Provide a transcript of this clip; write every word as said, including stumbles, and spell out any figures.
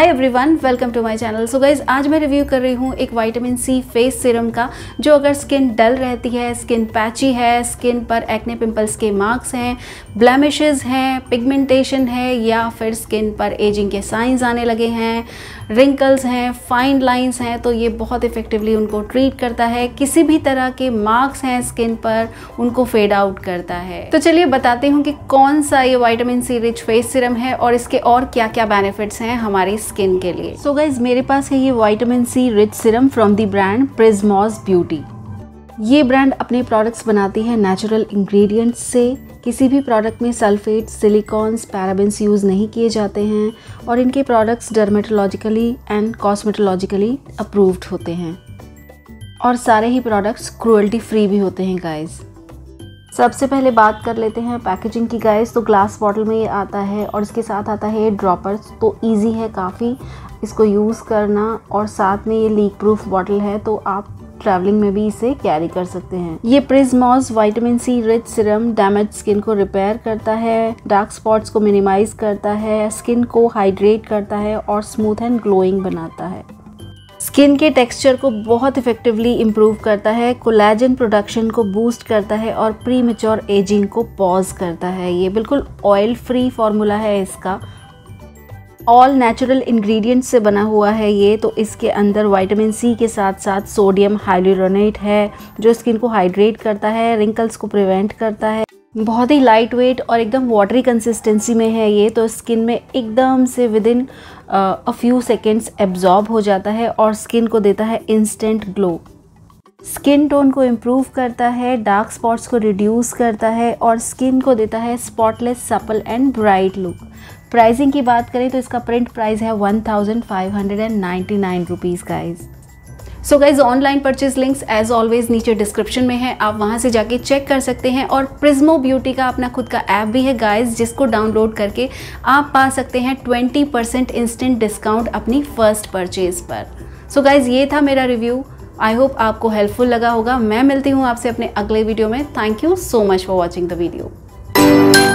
Hi everyone, welcome to my channel. So guys, आज मैं review कर रही हूँ एक विटामिन सी फेस सीरम का, जो अगर स्किन डल रहती है, स्किन पैची है, स्किन पर एक्ने पिंपल्स के मार्क्स हैं, ब्लेमिशेस हैं, पिगमेंटेशन है, या फिर स्किन पर एजिंग के साइंस आने लगे हैं, रिंकल्स हैं, फाइन लाइंस हैं, तो ये बहुत इफेक्टिवली उनको ट्रीट करता है। किसी भी तरह के मार्क्स हैं स्किन पर, उनको फेड आउट करता है। तो चलिए बताती हूँ कि कौन सा ये vitamin C rich face serum है और इसके और क्या क्या बेनिफिट्स हैं हमारी स्किन के लिए। सो गाइज, मेरे पास है ये vitamin C rich serum from the brand Prizmos beauty. ये ब्रांड अपने प्रोडक्ट्स बनाती है नेचुरल इंग्रेडिएंट्स से। किसी भी प्रोडक्ट में सल्फेट, सिलिकॉन्स, पैराबेन्स यूज़ नहीं किए जाते हैं और इनके products dermatologically and cosmetologically approved होते हैं और सारे ही प्रोडक्ट्स क्रुएल्टी फ्री भी होते हैं। गाइज, सबसे पहले बात कर लेते हैं पैकेजिंग की। गाइस, तो ग्लास बॉटल में ये आता है और इसके साथ आता है ये ड्रॉपर्स, तो इजी है काफ़ी इसको यूज़ करना, और साथ में ये लीक प्रूफ बॉटल है, तो आप ट्रैवलिंग में भी इसे कैरी कर सकते हैं। ये Prizmos vitamin C rich serum damage skin को रिपेयर करता है, डार्क स्पॉट्स को मिनिमाइज करता है, स्किन को हाइड्रेट करता है और स्मूथ एंड ग्लोइंग बनाता है। स्किन के टेक्सचर को बहुत इफेक्टिवली इम्प्रूव करता है, कोलैजन प्रोडक्शन को बूस्ट करता है और प्री मेच्योर एजिंग को पॉज करता है। ये बिल्कुल ऑयल फ्री फार्मूला है इसका, ऑल नेचुरल इंग्रेडिएंट्स से बना हुआ है ये। तो इसके अंदर विटामिन सी के साथ साथ सोडियम हाइलुरोनेट है, जो स्किन को हाइड्रेट करता है, रिंकल्स को प्रिवेंट करता है। बहुत ही लाइट वेट और एकदम वाटरी कंसिस्टेंसी में है ये, तो स्किन में एकदम से within a few seconds absorb हो जाता है और स्किन को देता है इंस्टेंट ग्लो। स्किन टोन को इम्प्रूव करता है, डार्क स्पॉट्स को रिड्यूस करता है और स्किन को देता है spotless, supple and bright look. Pricing की बात करें तो इसका प्रिंट प्राइस है one thousand five hundred ninety nine rupees guys. So guys, online purchase links as always नीचे डिस्क्रिप्शन में है, आप वहां से जाके चेक कर सकते हैं। और प्रिज़मो ब्यूटी का अपना खुद का ऐप भी है गाइज, जिसको डाउनलोड करके आप पा सकते हैं ट्वेंटी परसेंट इंस्टेंट डिस्काउंट अपनी फर्स्ट परचेज पर। सो so गाइज, ये था मेरा रिव्यू, आई होप आपको हेल्पफुल लगा होगा। मैं मिलती हूँ आपसे अपने अगले वीडियो में। Thank you so much for watching the video.